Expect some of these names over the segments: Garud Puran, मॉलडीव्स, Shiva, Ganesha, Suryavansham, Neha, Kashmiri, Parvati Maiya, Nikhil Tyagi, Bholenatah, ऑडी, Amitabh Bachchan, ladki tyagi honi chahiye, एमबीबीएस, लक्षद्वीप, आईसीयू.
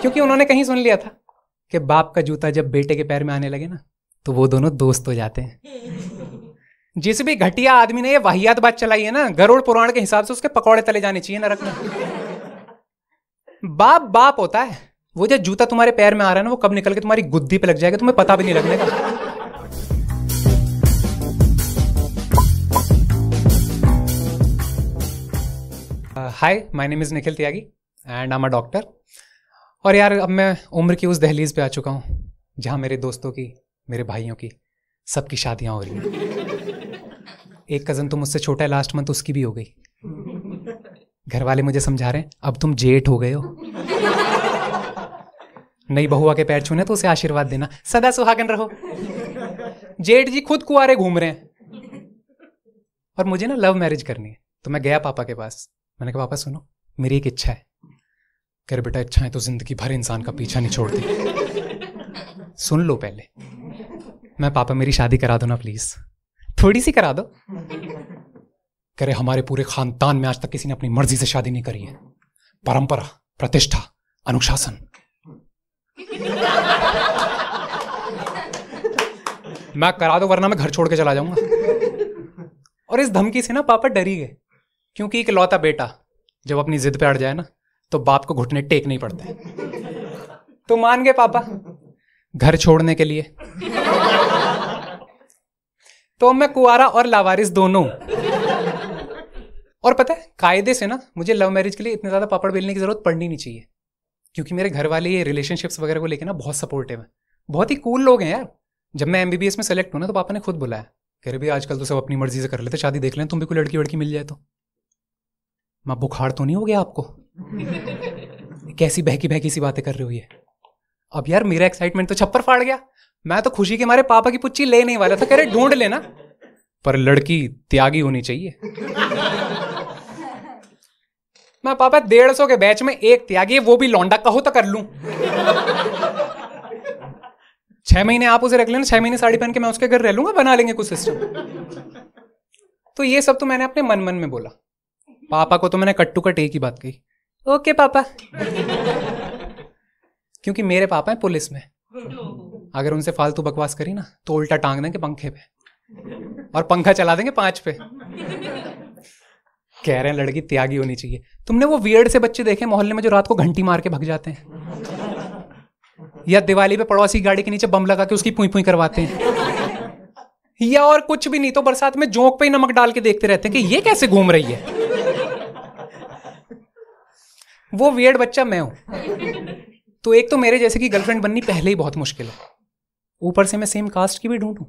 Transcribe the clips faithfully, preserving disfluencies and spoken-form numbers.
क्योंकि उन्होंने कहीं सुन लिया था कि बाप का जूता जब बेटे के पैर में आने लगे ना तो वो दोनों दोस्त हो जाते हैं। जिस भी घटिया आदमी ने ये वाहियात बात चलाई है ना, गरुड़ पुराण के हिसाब से उसके पकौड़े तले जाने चाहिए नरक में। बाप बाप होता है, वो जब जूता तुम्हारे पैर में आ रहा है ना वो कब निकल के तुम्हारी गुद्दी पे लग जाएगा तुम्हें पता भी नहीं लगने का। Hi, my name is Nikhil Tyagi and I am a doctor. और यार अब मैं उम्र की उस दहलीज पे आ चुका हूँ जहाँ मेरे दोस्तों की, मेरे भाइयों की, सबकी शादियाँ हो रही हैं। एक कज़न तो मुझसे छोटा है, लास्ट मंथ उसकी भी हो गई। घर वाले मुझे समझा रहे हैं अब तुम जेठ हो गए हो, नई बहुआ के पैर छूने तो उसे आशीर्वाद देना, सदा सुहागन रहो। जेठ जी खुद कुंवारे घूम रहे हैं। और मुझे ना लव मैरिज करनी है, तो मैं गया पापा के पास। मैंने कहा पापा सुनो, मेरी एक इच्छा है। कह रहे बेटा इच्छा है तो जिंदगी भर इंसान का पीछा नहीं छोड़ती। सुन लो पहले। मैं पापा मेरी शादी करा दो ना प्लीज, थोड़ी सी करा दो। कह रहे हमारे पूरे खानदान में आज तक किसी ने अपनी मर्जी से शादी नहीं करी है, परंपरा, प्रतिष्ठा, अनुशासन। मैं करा दो वरना मैं घर छोड़ के चला जाऊंगा। और इस धमकी से ना पापा डर ही गए, क्योंकि एक लौता बेटा जब अपनी जिद पे अड़ जाए ना तो बाप को घुटने टेक नहीं पड़ते। तो मान गए पापा घर छोड़ने के लिए। तो मैं कुआरा और लावारिस दोनों। और पता है कायदे से ना मुझे लव मैरिज के लिए इतने ज्यादा पापड़ बेलने की जरूरत पड़नी नहीं चाहिए, क्योंकि मेरे घर वाले ये रिलेशनशिप्स वगैरह को लेकर ना बहुत सपोर्टिव है, बहुत ही कूल लोग हैं यार। जब मैं एमबीबीएस में सेलेक्ट हूँ ना तो पापा ने खुद बुलाया। कह रहे भी आजकल तो सब अपनी मर्जी से कर लेते शादी, देख लें तुम भी कोई लड़की वड़की मिल जाए तो। माँ बुखार तो नहीं हो गया आपको, कैसी बहकी बहकी सी बातें कर रही हुई है। अब यार मेरा एक्साइटमेंट तो छप्पर फाड़ गया, मैं तो खुशी के मारे पापा की पुच्ची ले नहीं वाला था। कह रहे ढूंढ लेना पर लड़की त्यागी होनी चाहिए। मैं पापा डेढ़ सौ के बैच में एक त्यागी, वो भी लौंडा, कहो तो कर लूं। छह महीने आप उसे रख लेना, छह महीने साड़ी पहन के मैं उसके घर रह लूंगा, बना लेंगे कुछ सिस्टम। तो ये सब तो मैंने अपने मन मन में बोला। पापा को तो मैंने कट्टू कट एक ही बात कही, ओके पापा। क्योंकि मेरे पापा हैं पुलिस में, अगर उनसे फालतू बकवास करी ना तो उल्टा टांग देंगे पंखे पे और पंखा चला देंगे पांच पे। कह रहे हैं लड़की त्यागी होनी चाहिए। तुमने वो वियर्ड से बच्चे देखे मोहल्ले में जो रात को घंटी मार के भाग जाते हैं, या दिवाली पे पड़ोसी की गाड़ी के नीचे बम लगा के उसकी पुई पुई करवाते हैं, या और कुछ भी नहीं तो बरसात में जोंक पे ही नमक डाल के देखते रहते हैं कि ये कैसे घूम रही है। वो वियर्ड बच्चा मैं हूं। तो एक तो मेरे जैसे की गर्लफ्रेंड बननी पहले ही बहुत मुश्किल है, ऊपर से मैं सेम कास्ट की भी ढूंढूं,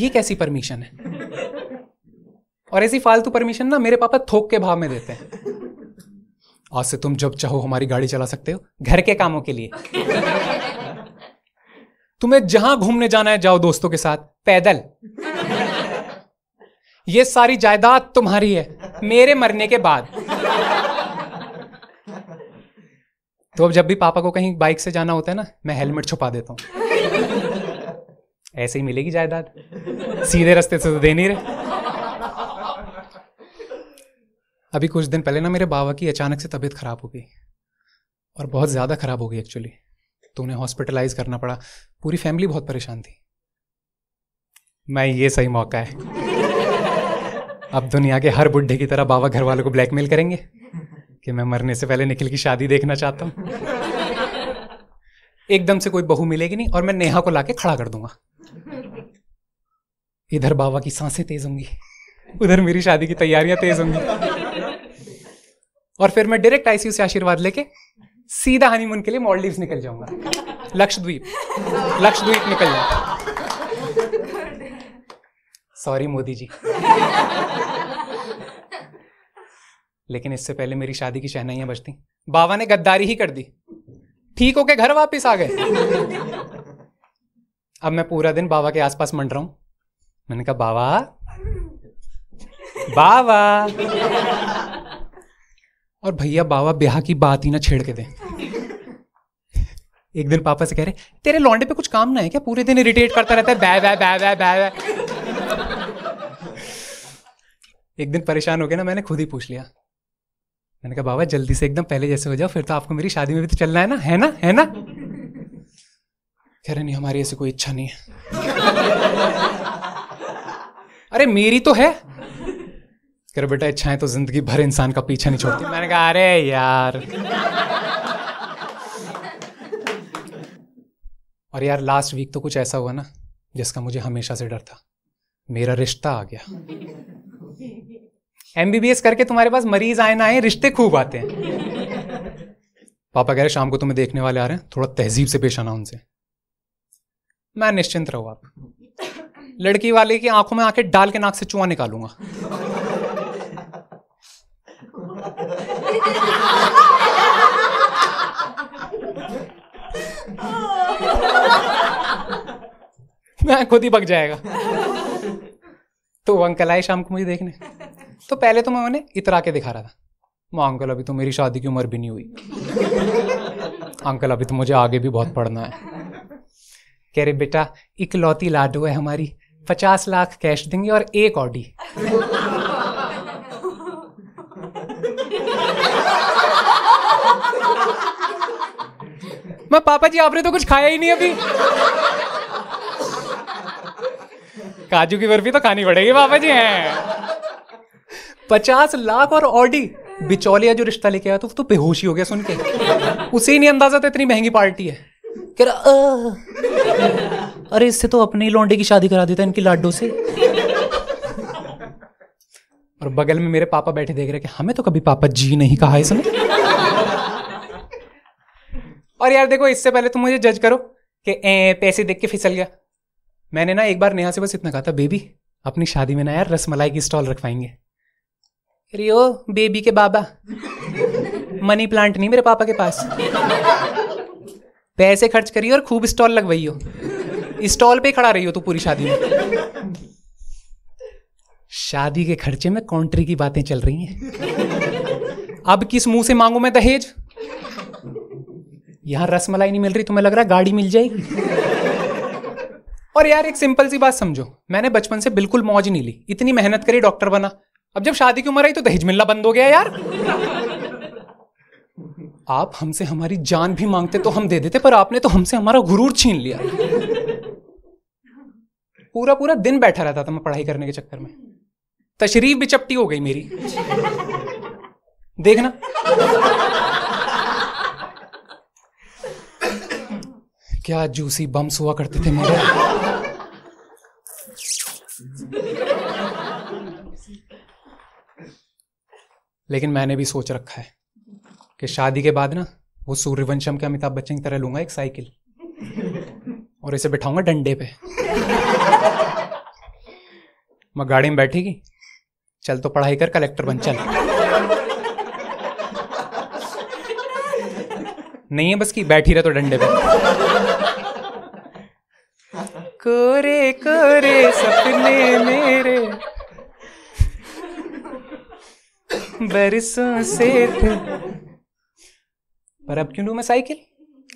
ये कैसी परमिशन है। और ऐसी फालतू परमिशन ना मेरे पापा थोक के भाव में देते हैं। आज से तुम जब चाहो हमारी गाड़ी चला सकते हो घर के कामों के लिए, तुम्हें जहां घूमने जाना है जाओ दोस्तों के साथ पैदल, ये सारी जायदाद तुम्हारी है मेरे मरने के बाद। तो अब जब भी पापा को कहीं बाइक से जाना होता है ना मैं हेलमेट छुपा देता हूं, ऐसे ही मिलेगी जायदाद, सीधे रास्ते से तो दे नहीं रहे। अभी कुछ दिन पहले ना मेरे बाबा की अचानक से तबीयत खराब हो गई, और बहुत ज़्यादा खराब हो गई एक्चुअली, तो उन्हें हॉस्पिटलाइज करना पड़ा। पूरी फैमिली बहुत परेशान थी। मैं ये सही मौका है, अब दुनिया के हर बुढ़े की तरह बाबा घर वालों को ब्लैकमेल करेंगे कि मैं मरने से पहले निखिल की शादी देखना चाहता हूँ। एकदम से कोई बहू मिलेगी नहीं और मैं नेहा को लाके खड़ा कर दूंगा। इधर बाबा की सांसें तेज होंगी, उधर मेरी शादी की तैयारियां तेज होंगी। और फिर मैं डायरेक्ट आईसीयू से आशीर्वाद लेके सीधा हनीमून के लिए मॉलडीव्स निकल जाऊंगा, लक्षद्वीप लक्षद्वीप निकल जाऊंगा। सॉरी मोदी जी, लेकिन इससे पहले मेरी शादी की शहनाइयां बजती। बाबा ने गद्दारी ही कर दी, ठीक होके घर वापस आ गए। अब मैं पूरा दिन बाबा के आसपास मंड रहा हूं। मैंने कहा बाबा बाबा, और भैया बाबा ब्याह की बात ही ना छेड़ के दें। एक दिन पापा से कह रहे तेरे लौंडे पे कुछ काम ना है क्या, पूरे दिन इरिटेट करता रहता है बै बै बै बै बै। एक दिन परेशान हो गया ना, मैंने खुद ही पूछ लिया मैंने कहा बाबा जल्दी से एकदम पहले जैसे हो जाओ, फिर तो आपको मेरी शादी में भी तो चलना है ना, है ना, है ना। कह रहे नहीं हमारी ऐसी कोई इच्छा नहीं है। अरे मेरी तो है। कह रहे बेटा इच्छाएं तो जिंदगी भर इंसान का पीछा नहीं छोड़ती। मैंने कहा अरे यार। और यार लास्ट वीक तो कुछ ऐसा हुआ ना जिसका मुझे हमेशा से डर था, मेरा रिश्ता आ गया। एमबीबीएस करके तुम्हारे पास मरीज आए ना आए, रिश्ते खूब आते हैं। पापा कह रहे शाम को तुम्हें देखने वाले आ रहे हैं, थोड़ा तहजीब से पेश आना उनसे। मैं निश्चिंत रहो आप, लड़की वाले की आंखों में आंखें डाल के नाक से चूहा निकालूंगा। मैं खुद ही पक जाएगा। तो अंकल आए शाम को मुझे देखने, तो पहले तो मैं उन्हें इतरा के दिखा रहा था, माँ अंकल अभी तो मेरी शादी की उम्र भी नहीं हुई, अंकल अभी तो मुझे आगे भी बहुत पढ़ना है। कह रहे बेटा इकलौती लाडो है हमारी, पचास लाख कैश देंगे और एक ऑडी। मैं पापा जी आपने तो कुछ खाया ही नहीं अभी, काजू की बर्फी तो खानी पड़ेगी पापा जी। हैं पचास लाख और ऑडी। बिचौलिया जो रिश्ता लेके आया तो वो तो बेहोश ही हो गया सुन के, उसे ही नहीं अंदाजा था इतनी महंगी पार्टी है। कह रहा अरे इससे तो अपने ही लौंडे की शादी करा देता इनकी लाडो से। और बगल में मेरे पापा बैठे देख रहे कि हमें तो कभी पापा जी नहीं कहा इसने। और यार देखो इससे पहले तुम मुझे जज करो कि पैसे देख के फिसल गया, मैंने ना एक बार नेहा से बस इतना कहा था, बेबी अपनी शादी में ना यार रसमलाई की स्टॉल रखवाएंगे। अरे ओ बेबी के बाबा, मनी प्लांट नहीं मेरे पापा के पास, पैसे खर्च करियो और खूब स्टॉल लगवाइयो, स्टॉल पे खड़ा रहियो तू पूरी शादी में। शादी के खर्चे में कंट्री की बातें चल रही हैं, अब किस मुंह से मांगू मैं दहेज। यहाँ रसमलाई नहीं मिल रही, तुम्हें लग रहा है गाड़ी मिल जाएगी। और यार एक सिंपल सी बात समझो, मैंने बचपन से बिल्कुल मौज नहीं ली, इतनी मेहनत करी डॉक्टर बना, अब जब शादी की उम्र आई तो दहेज मिलना बंद हो गया। यार आप हमसे हमारी जान भी मांगते तो हम दे देते, पर आपने तो हमसे हमारा गुरूर छीन लिया। पूरा पूरा दिन बैठा रहता था मैं पढ़ाई करने के चक्कर में, तशरीफ भी चपटी हो गई मेरी देखना। क्या जूसी बम्स हुआ करते थे मेरे। लेकिन मैंने भी सोच रखा है कि शादी के बाद ना वो सूर्यवंशम के अमिताभ बच्चन की तरह लूंगा एक साइकिल और इसे बिठाऊंगा डंडे पे। मैं गाड़ी में बैठेगी, चल तो पढ़ाई कर कलेक्टर बन, चल नहीं है बस की बैठी रहे तो डंडे पे। कोरे कोरे सपने मेरे बरसों से थे। पर अब क्यों लूं मैं साइकिल,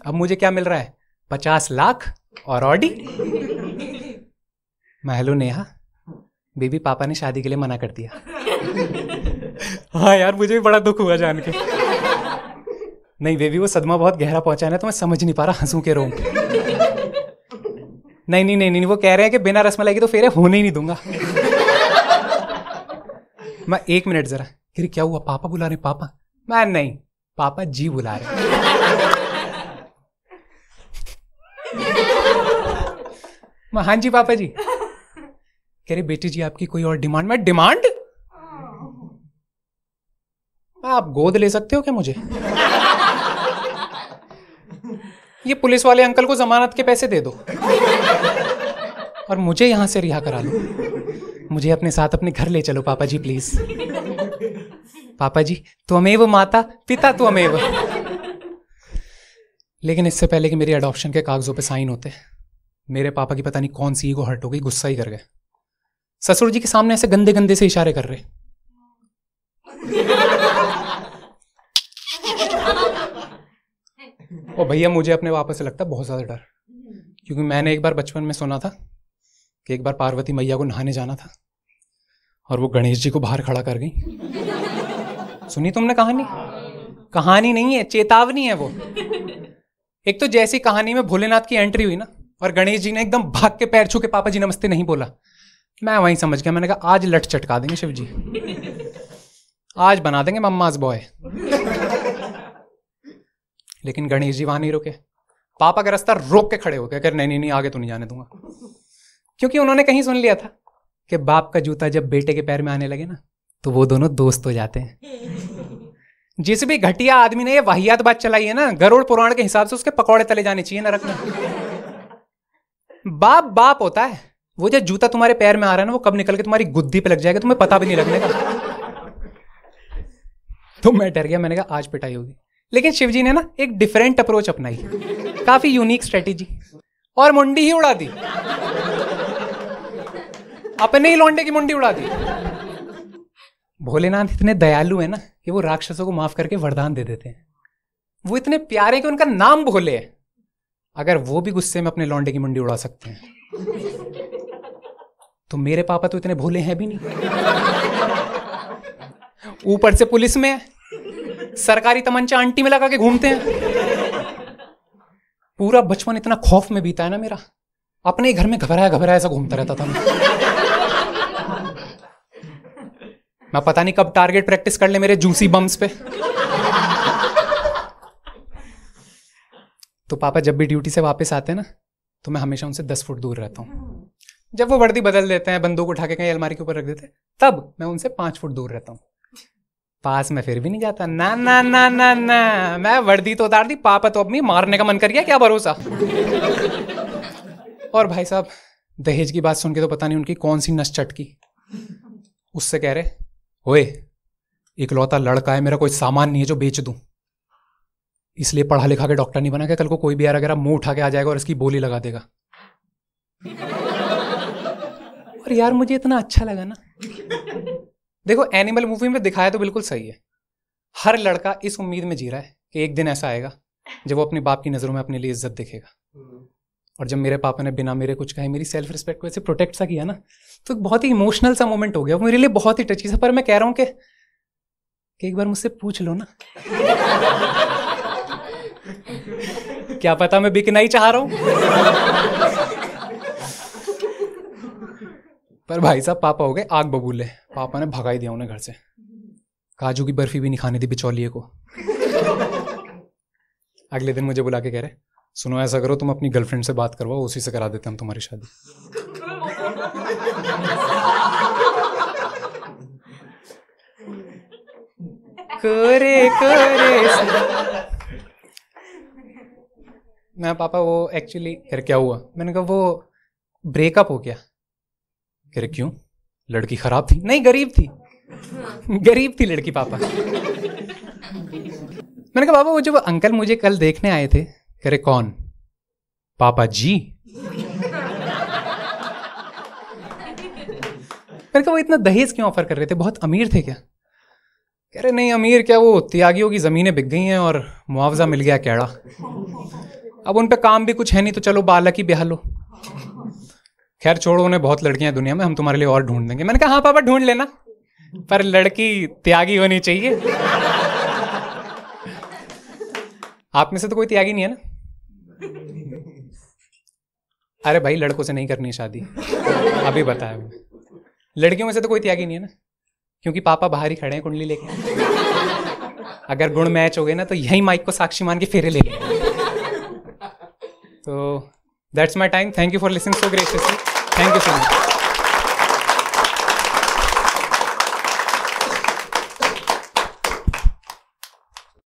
अब मुझे क्या मिल रहा है, पचास लाख और ऑडी। मैं हेलो नेहा, बेबी पापा ने शादी के लिए मना कर दिया। हाँ यार मुझे भी बड़ा दुख हुआ जान के। नहीं बेबी वो सदमा बहुत गहरा पहुंचा है ना, तो मैं समझ नहीं पा रहा हंसू के रोऊं। नहीं नहीं नहीं नहीं वो कह रहे हैं कि बिना रसमलाई के तो फेरे होने ही नहीं दूंगा। मैं एक मिनट जरा, फिर क्या हुआ पापा बुला रहे, पापा। मैं नहीं पापा जी बुला रहे। मैं हाँ जी पापा जी। कह रहे बेटी जी आपकी कोई और डिमांड। मैं डिमांड, आप गोद ले सकते हो क्या मुझे। ये पुलिस वाले अंकल को जमानत के पैसे दे दो और मुझे यहां से रिहा करा लो, मुझे अपने साथ अपने घर ले चलो पापा जी प्लीज। पापा जी त्वमेव माता पिता त्वमेव। लेकिन इससे पहले कि मेरे अडॉप्शन के कागजों पे साइन होते, मेरे पापा की पता नहीं कौन सी ईगो हर्ट हो गई, गुस्सा ही कर गए, ससुर जी के सामने ऐसे गंदे गंदे से इशारे कर रहे। और भैया मुझे अपने पापा से लगता बहुत ज्यादा डर, क्योंकि मैंने एक बार बचपन में सुना था कि एक बार पार्वती मैया को नहाने जाना था और वो गणेश जी को बाहर खड़ा कर गई। सुनी तुमने कहानी? कहानी नहीं है, चेतावनी है वो। एक तो जैसी कहानी में भोलेनाथ की एंट्री हुई ना और गणेश जी ने एकदम भाग के पैर छू के पापा जी नमस्ते नहीं बोला, मैं वहीं समझ गया, मैंने कहा आज लट चटका देंगे शिव जी, आज बना देंगे मम्माज बॉय। लेकिन गणेश जी वहां नहीं रुके, पापा का रास्ता रोक के खड़े हो गए, नहीं नहीं नहीं आगे तो नहीं जाने दूंगा, क्योंकि उन्होंने कहीं सुन लिया था कि बाप का जूता जब बेटे के पैर में आने लगे ना तो वो दोनों दोस्त हो जाते हैं। जिस भी घटिया आदमी ने ये वाहियात बात चलाई है ना, गरुड़ पुराण के हिसाब से उसके पकौड़े तले जाने चाहिए ना रखना। बाप बाप होता है, वो जो जूता तुम्हारे पैर में आ रहा है ना वो कब निकल के तुम्हारी गुद्दी पे लग जाएगा तुम्हें पता भी नहीं लगने का। तो मैं डर गया, मैंने कहा आज पिटाई होगी। लेकिन शिवजी ने ना एक डिफरेंट अप्रोच अपनाई, काफी यूनिक स्ट्रेटेजी, और मुंडी ही उड़ा दी, अपने ही लौंडे की मुंडी उड़ा दी। भोलेनाथ इतने दयालु है ना कि वो राक्षसों को माफ करके वरदान दे देते हैं, वो इतने प्यारे कि उनका नाम भोले है। अगर वो भी गुस्से में अपने लौंडे की मुंडी उड़ा सकते हैं तो मेरे पापा तो इतने भोले हैं भी नहीं, ऊपर से पुलिस में है, सरकारी तमंचा आंटी में लगा के घूमते हैं। पूरा बचपन इतना खौफ में बीता है ना मेरा, अपने ही घर में घबराया घबराया ऐसा घूमता रहता था मैं। मैं पता नहीं कब टारगेट प्रैक्टिस कर ले मेरे जूसी बम्स पे। तो पापा जब भी ड्यूटी से वापस आते हैं ना तो मैं हमेशा उनसे दस फुट दूर रहता हूँ। जब वो वर्दी बदल देते हैं, बंदूक उठा के कहीं अलमारी के ऊपर रख देते हैं, तब मैं उनसे पांच फुट दूर रहता हूँ, पास में फिर भी नहीं जाता। ना ना ना ना ना, मैं वर्दी तो उतार दी, पापा तो अब मैं मारने का मन कर गया, क्या भरोसा। और भाई साहब दहेज की बात सुन के तो पता नहीं उनकी कौन सी नस चटकी, उससे कह रहे ओए इकलौता लड़का है मेरा, कोई सामान नहीं है जो बेच दूं, इसलिए पढ़ा लिखा के डॉक्टर नहीं बना के कल को कोई भी यार अगर मुंह उठा के आ जाएगा और इसकी बोली लगा देगा। और यार मुझे इतना अच्छा लगा ना, देखो एनिमल मूवी में दिखाया तो बिल्कुल सही है, हर लड़का इस उम्मीद में जी रहा है कि एक दिन ऐसा आएगा जब वो अपने बाप की नज़रों में अपने लिए इज्जत देखेगा। और जब मेरे पापा ने बिना मेरे कुछ कहे मेरी सेल्फ रिस्पेक्ट को ऐसे प्रोटेक्ट सा किया ना, तो एक बहुत ही इमोशनल सा मोमेंट हो गया, वो मेरे लिए बहुत ही टची था। पर मैं कह रहा हूँ कि, कि एक बार मुझसे पूछ लो ना। क्या पता मैं बिकना ही चाह रहा हूँ। पर भाई साहब पापा हो गए आग बबूले, पापा ने भगाई दिया उन्हें घर से, काजू की बर्फी भी नहीं खाने दी बिचौलिए को। अगले दिन मुझे बुला के कह रहे सुनो ऐसा करो तुम अपनी गर्लफ्रेंड से बात करवाओ, उसी से करा देते हम तुम्हारी शादी। करे करे मैं पापा वो एक्चुअली फिर क्या हुआ, मैंने कहा वो ब्रेकअप हो गया। कह रहे क्यों, लड़की खराब थी? नहीं गरीब थी। गरीब थी लड़की पापा। मैंने कहा पापा वो जो अंकल मुझे कल देखने आए थे। कह रहे कौन? पापा जी। मैंने कहा वो इतना दहेज क्यों ऑफर कर रहे थे, बहुत अमीर थे क्या? कह रहे नहीं अमीर क्या, वो त्यागियों की जमीनें बिक गई हैं और मुआवजा मिल गया कैड़ा, अब उन पे काम भी कुछ है नहीं तो चलो बालक ही ब्याह लो, खैर छोड़ो उन्हें, बहुत लड़कियां दुनिया में, हम तुम्हारे लिए और ढूंढ देंगे। मैंने कहा हाँ पापा ढूंढ लेना, पर लड़की त्यागी होनी चाहिए। आप में से तो कोई त्यागी नहीं है ना? अरे भाई लड़कों से नहीं करनी शादी, अभी बताया मैंने। लड़कियों में से तो कोई त्यागी नहीं है ना, क्योंकि पापा बाहर ही खड़े हैं कुंडली लेके, अगर गुण मैच हो गए ना तो यही माइक को साक्षी मान के फेरे ले लेंगे। तो That's my time. Thank you for listening so graciously. Thank you so much.